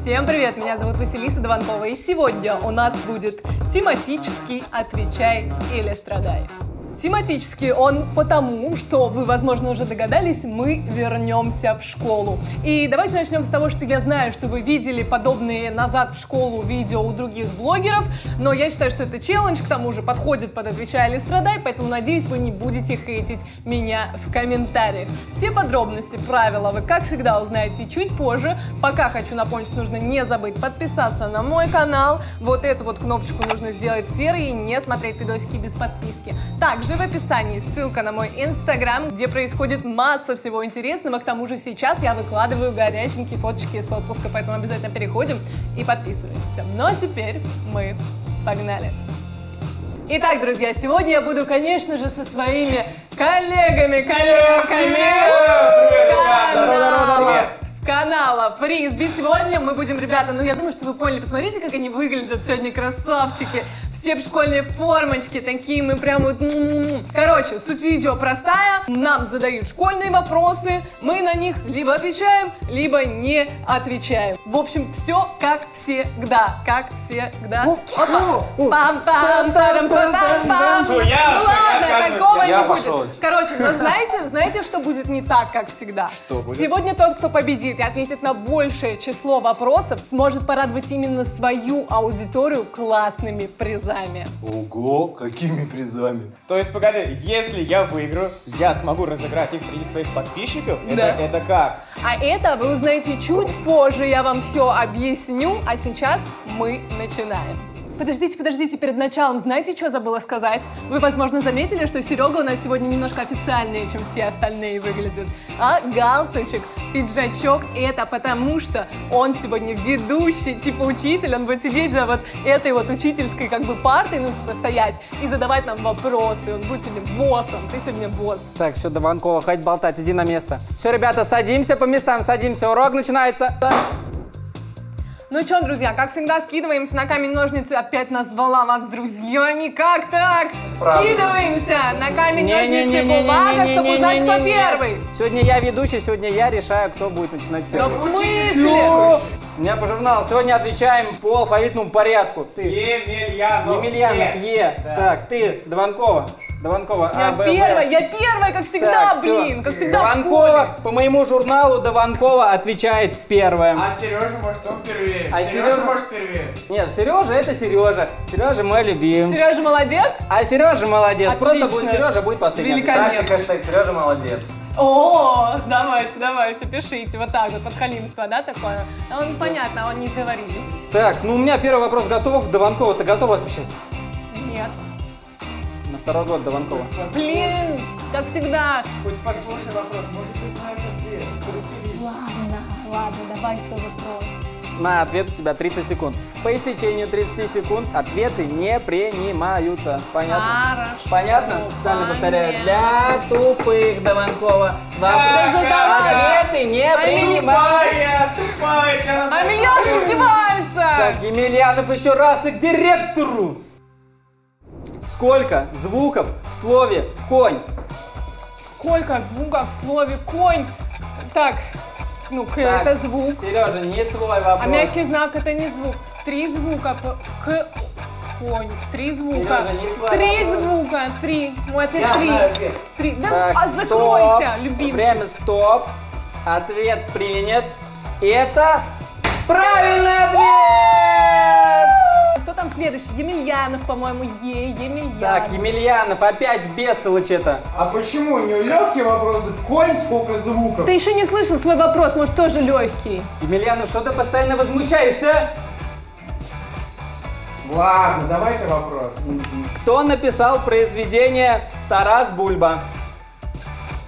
Всем привет! Меня зовут Василиса Даванкова, и сегодня у нас будет тематический «Отвечай или страдай». Тематически он потому, что вы, возможно, уже догадались, мы вернемся в школу. И давайте начнем с того, что я знаю, что вы видели подобные «Назад в школу» видео у других блогеров, но я считаю, что это челлендж, к тому же подходит под «Отвечай или страдай», поэтому, надеюсь, вы не будете хейтить меня в комментариях. Все подробности, правила вы, как всегда, узнаете чуть позже. Пока хочу напомнить, что нужно не забыть подписаться на мой канал. Вот эту вот кнопочку нужно сделать серой и не смотреть видосики без подписки. Также в описании ссылка на мой Instagram, где происходит масса всего интересного. К тому же сейчас я выкладываю горяченькие фоточки с отпуска, поэтому обязательно переходим и подписываемся. Но теперь мы погнали. Итак, друзья, сегодня я буду, конечно же, со своими коллегами канала Фризби. Сегодня мы будем, ребята, я думаю, что вы поняли, посмотрите, как они выглядят сегодня, красавчики. Все в школьной формочке, такие мы прям вот... Короче, суть видео простая. Нам задают школьные вопросы, мы на них либо отвечаем, либо не отвечаем. В общем, все как всегда, Опа! Пам-пам-пам-пам-пам-пам! Ну ладно, такого не будет. Короче, но знаете, что будет не так, как всегда? Что будет? Сегодня тот, кто победит и ответит на большее число вопросов, сможет порадовать именно свою аудиторию классными призами. Ого, какими призами? То есть, погоди, если я выиграю, я смогу разыграть их среди своих подписчиков? Да. Это как? А это вы узнаете чуть позже, я вам все объясню, а сейчас мы начинаем. Подождите, перед началом, знаете, что забыла сказать? Вы, возможно, заметили, что Серега у нас сегодня немножко официальнее, чем все остальные выглядят. А галстучек, пиджачок, это потому что он сегодня ведущий, типа учитель, он будет сидеть за вот этой вот учительской как бы партой, стоять и задавать нам вопросы, он будет сегодня боссом, ты сегодня босс. Так, все, Даванкова, хватит болтать, иди на место. Все, ребята, садимся по местам, садимся, урок начинается. Ну что, друзья, как всегда, скидываемся на камень-ножницы. Опять назвала вас друзьями. Как так? Правда. Скидываемся на камень-ножницы бумага, чтобы узнать, кто первый. Сегодня я ведущий, сегодня я решаю, кто будет начинать первым. Да в смысле? У меня по журналу. Сегодня отвечаем по алфавитному порядку. Ты. Емельянов. Емельянов. Е. Да. Так, ты, Даванкова. Даванкова. Я первая, как всегда, так, блин, как всегда Даванкова, по моему журналу Даванкова отвечает первая. А Сережа, может, он впервые. Нет, Сережа, это Сережа. Сережа мой любимый. Сережа молодец? А Сережа молодец. Отлично. Просто будет Сережа, будет последний. Великолепно. Сережа молодец. О, давайте, пишите. Вот так вот, подхалимство, да, такое? Он, понятно, он не договорились. Так, у меня первый вопрос готов. Даванкова, ты готова отвечать? Нет. Второй год Даванкова. Блин, как всегда. Хоть послушай вопрос, может ты знаешь ответ. Ладно, давай свой вопрос. На ответ у тебя 30 секунд. По истечению 30 секунд ответы не принимаются. Понятно? Хорошо. Понятно? Специально повторяю. Для тупых Даванкова. Ответы не принимаются. А миллион снимается. Так, Емельянов еще раз и к директору. Сколько звуков в слове «конь»? Сколько звуков в слове «конь»? Так, так, это звук. Сережа, не твой вопрос. А мягкий знак – это не звук. Три звука к конь. Три звука. Сережа, не твой вопрос. Мой ответ – три. Да, так, закройся, любимчик. Время стоп. Ответ принят. Это правильный ответ! Кто там следующий? Емельянов, по-моему, Емельянов. Так, Емельянов, опять бестолочь это. А почему у него легкий вопрос? Конь, сколько звуков? Ты еще не слышал свой вопрос, может, тоже легкий. Емельянов, что ты постоянно возмущаешься? Ладно, давайте вопрос. Кто написал произведение «Тарас Бульба»?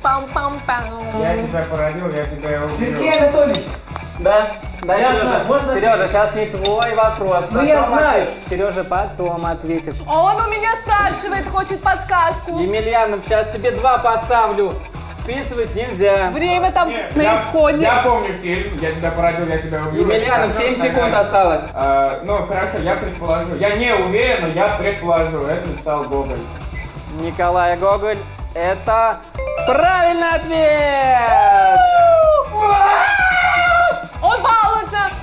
Пам-пам-пам. Я тебя породил, я тебя убил. Сергей Анатольевич. Да? Да, Сережа, Сережа, сейчас не твой вопрос. Ну я знаю. Сережа, потом ответишь. Он у меня спрашивает, хочет подсказку. Емельянов, сейчас тебе 2 поставлю. Списывать нельзя. Время там на исходе. Я помню фильм, я тебя породил, я тебя убью. Емельянов, 7 секунд осталось. Ну хорошо, я предположу. Я не уверен, но я предположу. Это написал Гоголь. Николай Гоголь, это правильный ответ! Он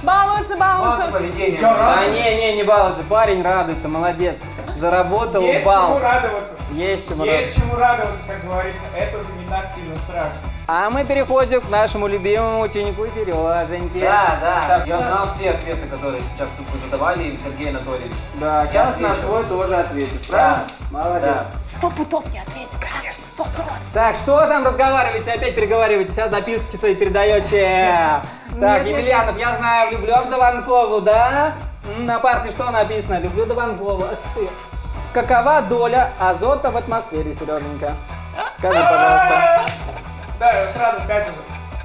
балуется, баланс поведения. Да не балуйся, парень радуется, молодец. Заработал балл. Есть чему радоваться. Есть чему радоваться, как говорится. Это уже не так сильно страшно. А мы переходим к нашему любимому ученику Сереженьке. Да. Я знал все ответы, которые сейчас тут задавали им Сергей Анатольевич. Да, сейчас на свой тоже ответит. Правильно? Молодец. 100 пудов не ответит. Конечно, 100%. Так, что там разговариваете? Опять переговариваетесь, а записочки свои передаете. Так, Емельянов, я знаю, люблю Даванкову, да? На парте что написано? Люблю Даванкову. Какова доля азота в атмосфере, Сереженька? Скажи, пожалуйста. Да, сразу вкатим.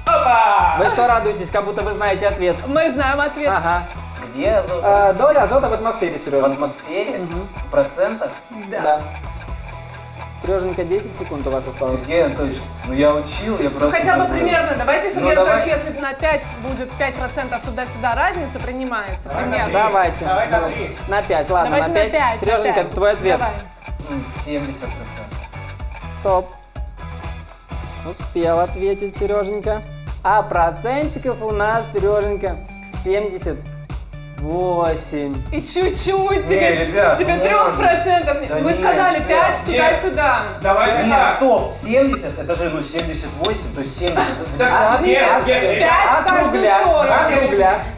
Опа! Вы что радуетесь, как будто вы знаете ответ? Мы знаем ответ. Ага. Где азот? Доля азота в атмосфере, Сереженька. В атмосфере? В процентах? Да. Сереженька, 10 секунд у вас осталось. Сергей Анатольевич, ну я учил, я просто... Ну, хотя бы примерно, давайте, Сергей Анатольевич, если на 5 будет 5% туда-сюда разница, принимается. Примерно. Давайте. Давай на 3. На 5, ладно, давайте на 5. Сереженька, это твой ответ. Давай. 70%. Стоп. Успел ответить, Сереженька. А процентиков у нас, Сереженька, 78. И чуть-чуть. Тебе 3% нет. Мы сказали 5 туда-сюда. Давайте так. Стоп, 70, это же ну 78, то есть 70. Нет. 5 в каждую сторону.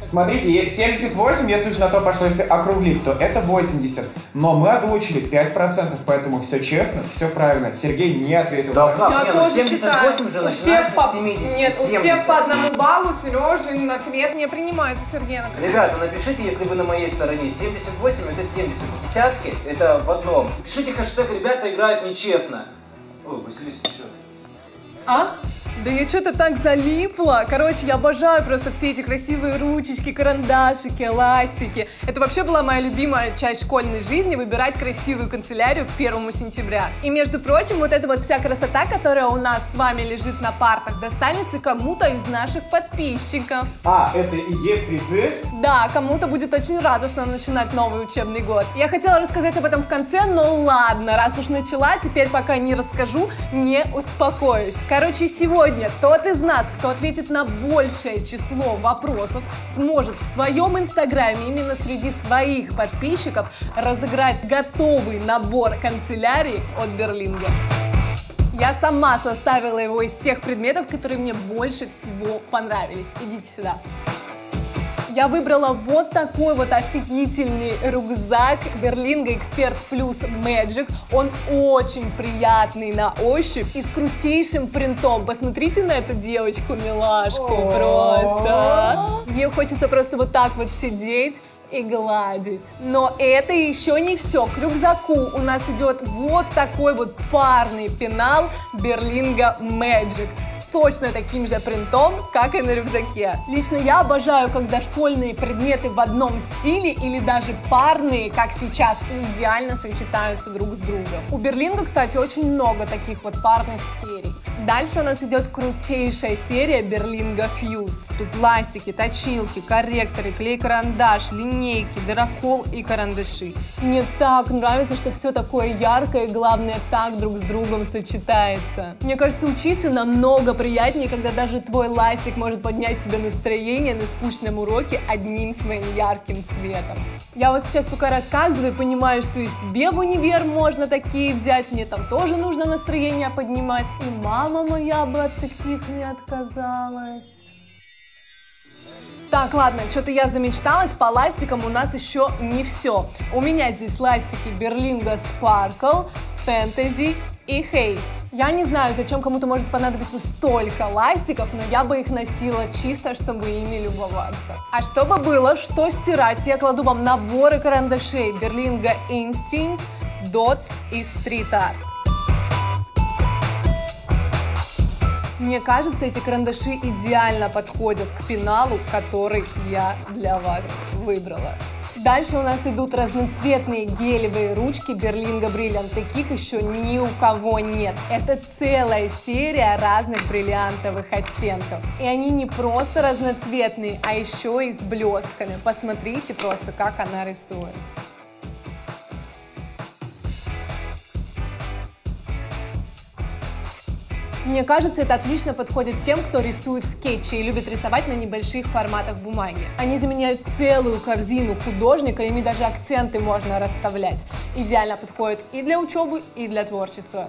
Смотрите, 78, если уж на то пошло, если округлить, то это 80. Но мы озвучили 5%, поэтому все честно, все правильно. Сергей не ответил. Да, я тоже считаю. Нет, у всех по 1 баллу, Сережин ответ не принимается, Сергей. Ребята, напишите, если вы на моей стороне. 78 это 70, десятки это в одном. Пишите хэштег «Ребята играют нечестно». Ой, Василиса, что? А? Да я что-то так залипла. Короче, я обожаю просто все эти красивые ручечки, карандашики, ластики. Это вообще была моя любимая часть школьной жизни, выбирать красивую канцелярию к 1 сентября. И, между прочим, вот эта вот вся красота, которая у нас с вами лежит на партах, достанется кому-то из наших подписчиков. А, это и есть призы? Да, кому-то будет очень радостно начинать новый учебный год. Я хотела рассказать об этом в конце, но ладно, раз уж начала, теперь пока не расскажу, не успокоюсь. Короче, сегодня тот из нас, кто ответит на большее число вопросов, сможет в своем инстаграме именно среди своих подписчиков разыграть готовый набор канцелярии от Berlingo. Я сама составила его из тех предметов, которые мне больше всего понравились. Идите сюда. Я выбрала вот такой вот офигительный рюкзак Berlingo Expert Plus Magic. Он очень приятный на ощупь и с крутейшим принтом. Посмотрите на эту девочку, милашку, просто. Мне хочется просто вот так вот сидеть и гладить. Но это еще не все. К рюкзаку у нас идет вот такой вот парный пенал Berlingo Magic. Точно таким же принтом, как и на рюкзаке. Лично я обожаю, когда школьные предметы в одном стиле или даже парные, как сейчас, идеально сочетаются друг с другом. У Berlingo, кстати, очень много таких вот парных серий. Дальше у нас идет крутейшая серия Berlingo Fuse. Тут ластики, точилки, корректоры, клей-карандаш, линейки, дырокол и карандаши. Мне так нравится, что все такое яркое и, главное, так друг с другом сочетается. Мне кажется, учиться намного приятнее, когда даже твой ластик может поднять тебе настроение на скучном уроке одним своим ярким цветом. Я вот сейчас пока рассказываю, понимаю, что и себе в универ можно такие взять, мне там тоже нужно настроение поднимать, и мама моя бы от таких не отказалась. Так, ладно, что-то я замечталась, по ластикам у нас еще не все. У меня здесь ластики Berlingo Sparkle, Fantasy и Haze. Я не знаю, зачем кому-то может понадобиться столько ластиков, но я бы их носила чисто, чтобы ими любоваться. А чтобы было, что стирать, я кладу вам наборы карандашей Berlingo Instinct, Dots и Street Art. Мне кажется, эти карандаши идеально подходят к пеналу, который я для вас выбрала. Дальше у нас идут разноцветные гелевые ручки Berlingo Brilliant. Таких еще ни у кого нет. Это целая серия разных бриллиантовых оттенков. И они не просто разноцветные, а еще и с блестками. Посмотрите просто, как она рисует. Мне кажется, это отлично подходит тем, кто рисует скетчи и любит рисовать на небольших форматах бумаги. Они заменяют целую корзину художника, ими даже акценты можно расставлять. Идеально подходит и для учебы, и для творчества.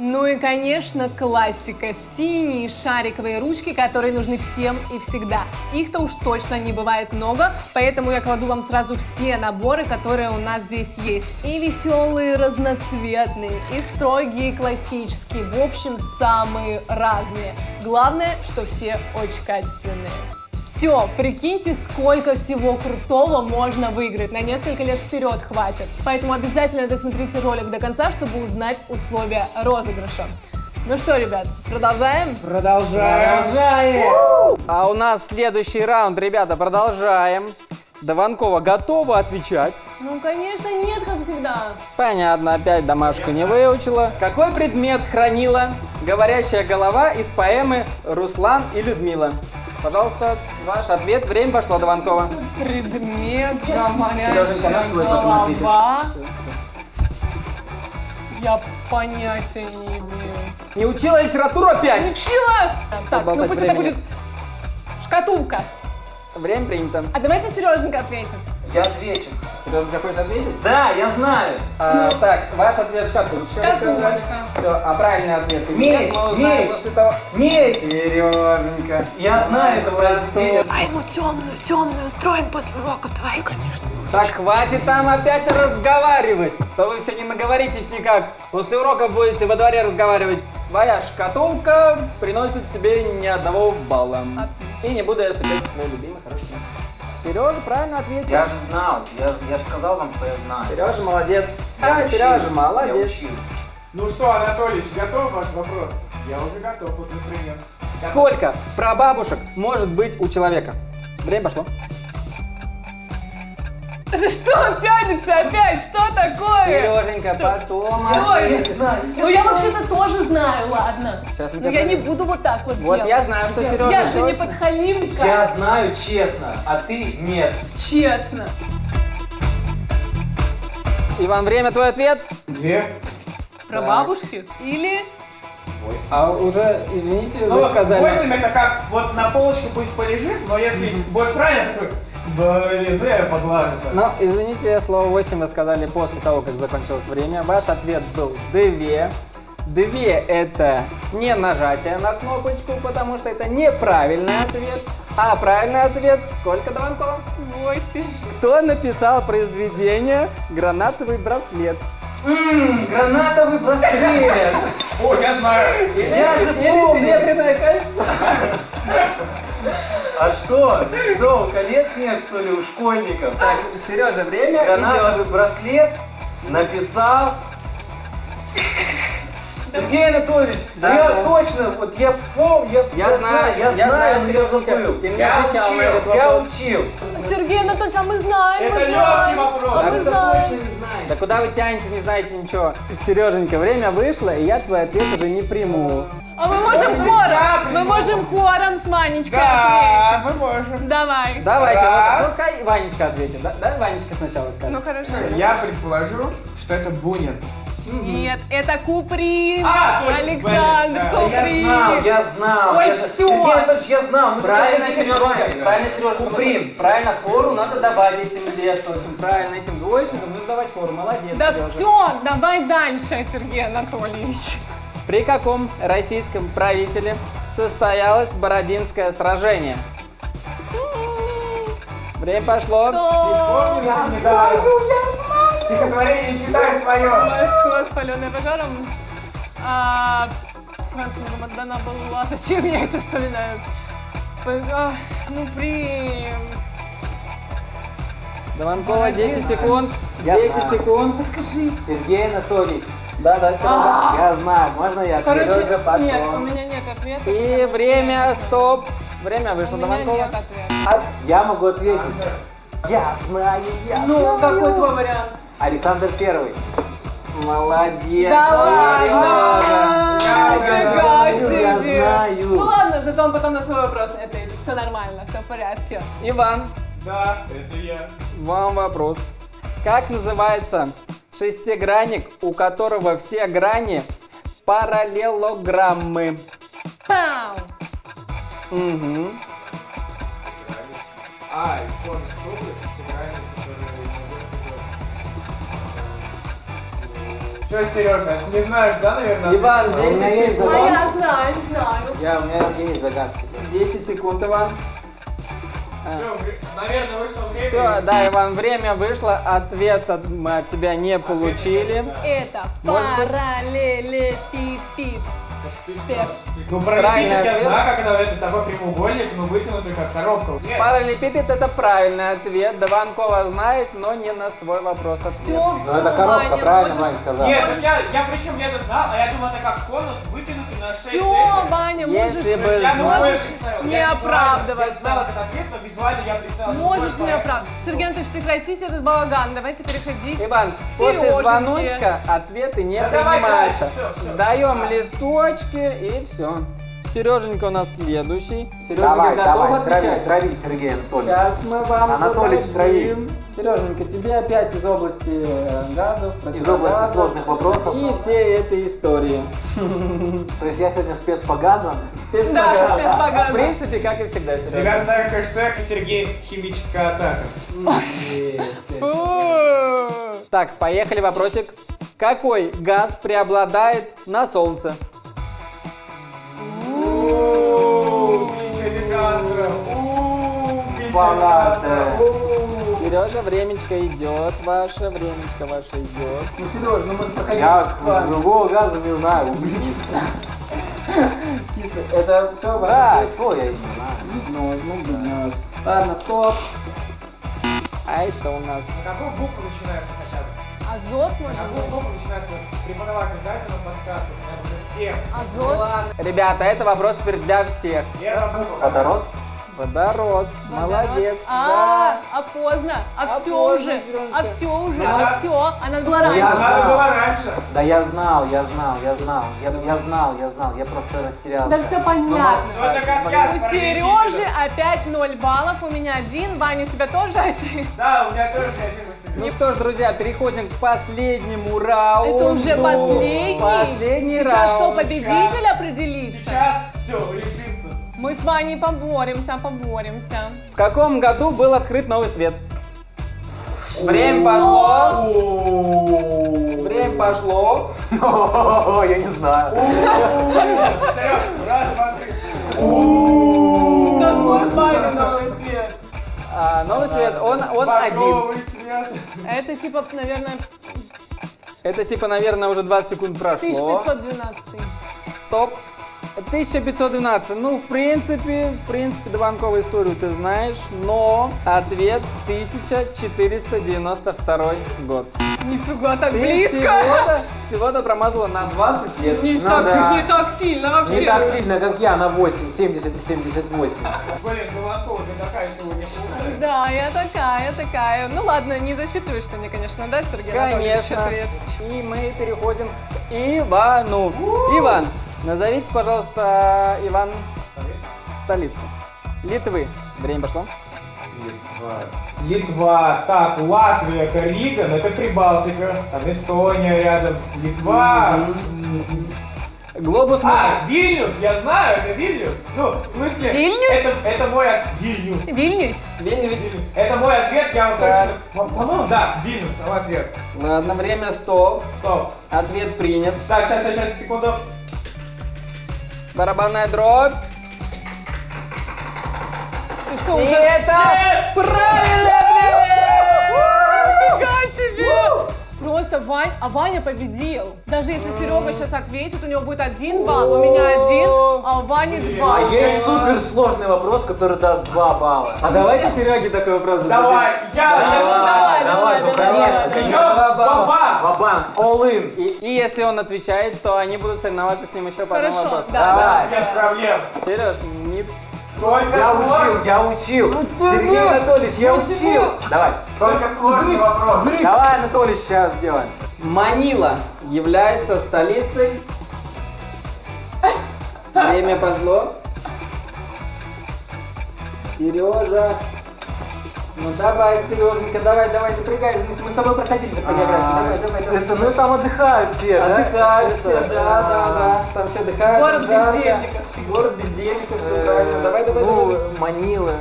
Ну и, конечно, классика. Синие шариковые ручки, которые нужны всем и всегда. Их-то уж точно не бывает много, поэтому я кладу вам сразу все наборы, которые у нас здесь есть. И веселые, разноцветные, и строгие, классические. В общем, самые разные. Главное, что все очень качественные. Все, прикиньте, сколько всего крутого можно выиграть. На несколько лет вперед хватит. Поэтому обязательно досмотрите ролик до конца, чтобы узнать условия розыгрыша. Ну что, ребят, продолжаем? Продолжаем! А у нас следующий раунд, ребята, продолжаем. Даванкова готова отвечать? Ну, конечно, нет, как всегда. Понятно, опять домашку не выучила. Какой предмет хранила говорящая голова из поэмы «Руслан и Людмила»? Пожалуйста, ваш ответ. Время пошло, Даванкова. Предмет говорящая голова. Я понятия не имею. Не учила литературу опять? Не учила! Так, ну пусть это будет шкатулка. Время принято. А давайте Сереженька ответим. Я отвечу. Сереженька, хочешь ответить? Да, я знаю. Так, ваш ответ шкатулка. Шкатулочка. Все, а правильный ответ. Меч, меч, меч. Сереженька. Я знаю, это ответ. А ему темную, темную устроим после уроков. Давай, конечно. Так, хватит там опять разговаривать. То вы все не наговоритесь никак. После уроков будете во дворе разговаривать. Твоя шкатулка приносит тебе ни одного балла. И не буду я встречать свои любимые хорошие. Сережа правильно ответил. Я же знал, я же сказал вам, что я знаю. Сережа молодец. Сережа молодец. Ну что, Анатолич, готов ваш вопрос? Я уже готов, вот например. Сколько прабабушек может быть у человека? Время пошло. За что он тянется опять? Что такое? Сереженька, потом... Ну я вообще-то тоже знаю, ладно. Но я не буду вот так вот делать. Вот я знаю, что Сережа... Я же не подхалимка. Я знаю честно, а ты нет. Честно. Иван, время твой ответ? 2. Про бабушки? Или... 8. А уже, извините, вы сказали... 8 это как вот на полочке пусть полежит, но если будет правильно, такой... Блин, да я поглажу. Ну, извините, слово 8 вы сказали после того, как закончилось время. Ваш ответ был 2. 2 это не нажатие на кнопочку, потому что это неправильный ответ. А правильный ответ сколько, Даванкова? 8. Кто написал произведение «Гранатовый браслет»? Гранатовый браслет! О, я знаю! Я же помню! Серебряное кольцо! А что? Что, колец нет, что ли, у школьников? Так, Сережа, время идет. Гранатовый браслет написал... Сергей Анатольевич, да, я точно, вот я помню, я знаю, Сереженька, я учил. Сергей Анатольевич, а мы знаем, это легкий вопрос, точно не знаем. Да куда вы тянете, не знаете ничего. Сереженька, время вышло, и я твой ответ уже не приму. А мы можем хором! Мы можем хором с Ванечкой ответить. Да, мы можем. Давай. Давайте, вот пускай Ванечка ответит. Да, Ванечка сначала скажет. Ну хорошо. Я предположу, что это Бунин. Нет, это Куприн. Александр Куприн. Я знал. Ой, все. Я знал. Правильно, Сережа. Правильно, Сережа. Куприн. Правильно, фору надо добавить этим девственникам. Правильно, этим двоечникам нужно давать фору. Молодец. Да все, давай дальше, Сергей Анатольевич. При каком российском правителе состоялось Бородинское сражение? Время пошло. Стихотворение читай свое. Москва спаленная пожаром. Французам отдана была. Зачем я это вспоминаю? Даванкова, 10 секунд. 10 секунд. Подскажи. Сергей Анатольевич. Да, Сережа. Я знаю. Можно я? Короче, Сережа, потом. Нет, у меня нет ответа. И время, стоп. Время вышло, Даванкова. Я могу ответить. Я знаю. Ну, какой твой вариант? Александр Первый. Молодец. Да ладно! Я знаю. Ну ладно, зато он потом на свой вопрос не ответит. Все нормально, все в порядке. Иван. Да, это я. Вам вопрос. Как называется шестигранник, у которого все грани параллелограммы. Пау! Угу. Что, Сережа, не знаешь, да, наверное? Иван, 10 секунд. А я знаю, у меня есть загадки. 10 секунд, Иван. Все, наверное, вышло время. Все, да, Иван, время вышло. Ответа мы от тебя не получили. Это параллелепипед. Ну, параллелепипед я знаю, как это такой прямоугольник, но вытянутый как коробка. Параллелепипед — это правильный ответ. Даванкова знает, но не на свой вопрос ответ. Но это коробка, правильно Ваня сказал? Нет, я причем это знал, а я думал, это как конус вытянутый на 6 метров. Все, Ваня, можешь не оправдываться. Можешь не оправдываться. Сергей Анатольевич, прекратите этот балаган, давайте переходить. Иван, после звоночка ответы не принимаются. Сдаем листочки и все. Сереженька у нас следующий. Сереженька, давай, готов отвечать? Трави, Сергей Анатольевич. Сейчас мы вам Анатольевич, зададим. Сереженька, тебе опять из области газов, из области сложных вопросов. И всей этой истории. То есть я сегодня спец по газам? Да, спец по газам. В принципе, как и всегда, Сережа. Ребят, ставим хэштег Сергей химическая атака. Так, поехали, вопросик. Какой газ преобладает на солнце? Сережа, времечко идет, ваше идет. Ну, Сережа, ну мы проходили. Я другого газа не знаю, кисло. Это все ваше. Да, кто я не знаю. Ну, ладно, стоп. А это у нас... Какую букву начинается хотя бы? Азот, может быть? Какую букву начинается преподаватель? Дайте нам подсказку. Всем. Азот. Ребята, это вопрос теперь для всех. Водород? Водород. Молодец. А поздно. А все уже. А все уже. А все. Она была раньше. Она была раньше. Да я знал. Я просто растерялся. Да все понятно. У Сережи опять 0 баллов. У меня 1. Ваня, у тебя тоже 1? Да, у меня тоже 1. Ну что ж, друзья, переходим к последнему раунду. Это уже последний? Последний раунд. Сейчас что, победитель определится? Сейчас все, решится. Мы с вами поборемся. В каком году был открыт новый свет? Время пошло. Время пошло. Я не знаю. Сереж, раз, два, три. Какой парень новый свет? Новый свет, он один. Это типа, наверное... уже 20 секунд прошло. 1512. Стоп. 1512. Ну, в принципе, Даванкову историю ты знаешь, но ответ 1492 год. Нифига, так ты близко! Всего-то промазала на 20 лет. Не так сильно вообще. Не так сильно, как я, на 8, 70 и 78. Блин, Даванкова, ты такая сегодня умная. Да, я такая. Ну ладно, не засчитываешь ты мне, конечно, да, Сергей? Конечно. И мы переходим к Ивану. Иван. Назовите, пожалуйста, Иван, столицу Литвы. Время пошло. Литва. Так, Латвия, это Рига, но это Прибалтика. Там Эстония рядом. Литва. Глобус мы... Вильнюс, я знаю, это Вильнюс. Ну, в смысле... Вильнюс? Это мой ответ. Вильнюс. Вильнюс. Это мой ответ, я вам точно... По-моему, да, Вильнюс, мой ответ. Ладно, время стоп. Ответ принят. Так, сейчас, секунду. Барабанная дробь. Ты что, уже? Это правильный ответ! Нифига себе! Просто Ваня победил. Даже если Серега сейчас ответит, у него будет 1 балл, у меня 1, а у Вани 2. А есть суперсложный вопрос, который даст 2 балла. А давайте Сереге такой вопрос зададим. Давай, давай. Ва-банк, all-in. И если он отвечает, то они будут соревноваться с ним еще по одному вопросу. Давай. Без проблем. Сереж, не... Я учил. Сергей Анатольевич, я учил. Давай. Только сложный вопрос. Давай, Анатольевич, сейчас сделаем. Манила является столицей... Время пошло. Сережа... Ну давай, Сереженька, давай, напрягайся. Мы с тобой проходили такую географию. Давай. Это, ну там отдыхают все, да? Отдыхают все, да. Там все отдыхают. Город бездельников. Город бездельников, все правильно. Давай. Манила.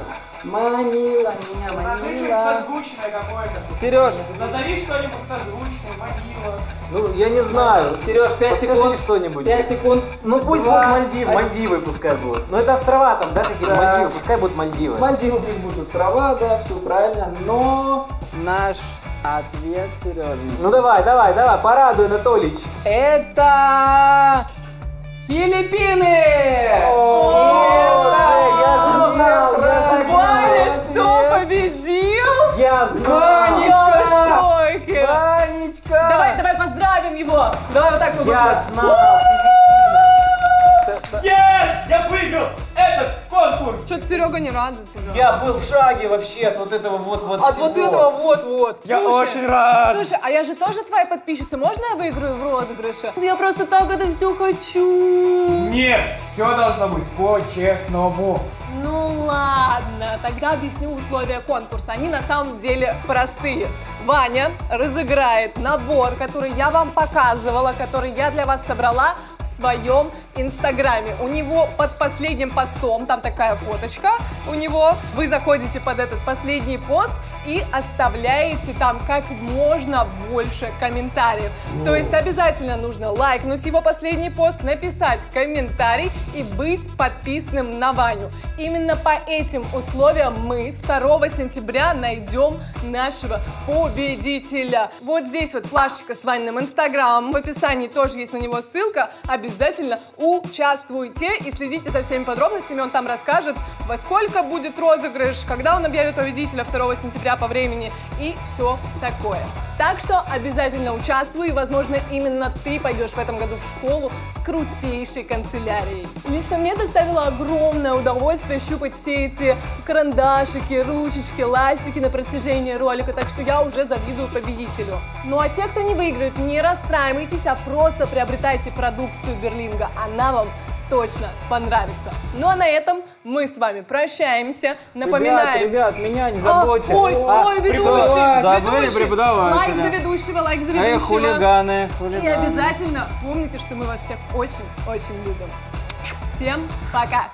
Назови что-нибудь созвучное какое-то. Сережа. Назови что-нибудь созвучное, Манила. Ну, я не знаю. Сереж, 5 секунд. Что-нибудь. 5 секунд. Ну, пусть будут Мальдивы. Мальдивы пускай будут. Ну, это острова там, да, такие Мальдивы. Пускай будут Мальдивы. Мальдивы пусть будут острова, да, все правильно. Но наш ответ, Сережа. Ну, давай, порадуй, Анатолич. Это... Филиппины! Его. Давай вот так вот. Я знал. Я выиграл этот конкурс. Что-то Серега не рад за тебя. Я был в шаге вообще от вот этого вот. От всего. Вот этого вот. Я очень рад. Слушай, а я же тоже твоя подписчица. Можно я выиграю в розыгрыше? Я просто так это все хочу. Нет, все должно быть по-честному. Ну ладно, тогда объясню условия конкурса. Они на самом деле простые. Ваня разыграет набор, который я вам показывала, который я для вас собрала в своем инстаграме. У него под последним постом, там такая фоточка у него, вы заходите под этот последний пост и оставляете там как можно больше комментариев. То есть обязательно нужно лайкнуть его последний пост, написать комментарий и быть подписанным на Ваню. Именно по этим условиям мы 2 сентября найдем нашего победителя. Вот здесь вот флешечка с Ваниным инстаграмом, в описании тоже есть на него ссылка. Обязательно участвуйте и следите за всеми подробностями, он там расскажет, во сколько будет розыгрыш, когда он объявит победителя 2 сентября по времени и все такое. Так что обязательно участвуй, и, возможно, именно ты пойдешь в этом году в школу с крутейшей канцелярией. Лично мне доставило огромное удовольствие щупать все эти карандашики, ручечки, ластики на протяжении ролика, так что я уже завидую победителю. Ну а те, кто не выиграет, не расстраивайтесь, а просто приобретайте продукцию Berlingo, она вам точно понравится. Ну а на этом мы с вами прощаемся. Напоминаем. Ребят, меня не заботит. Ой, ведущий. Забыли преподавателя. Лайк за ведущего, лайк за ведущего. Хулиганы. И обязательно помните, что мы вас всех очень-очень любим. Всем пока.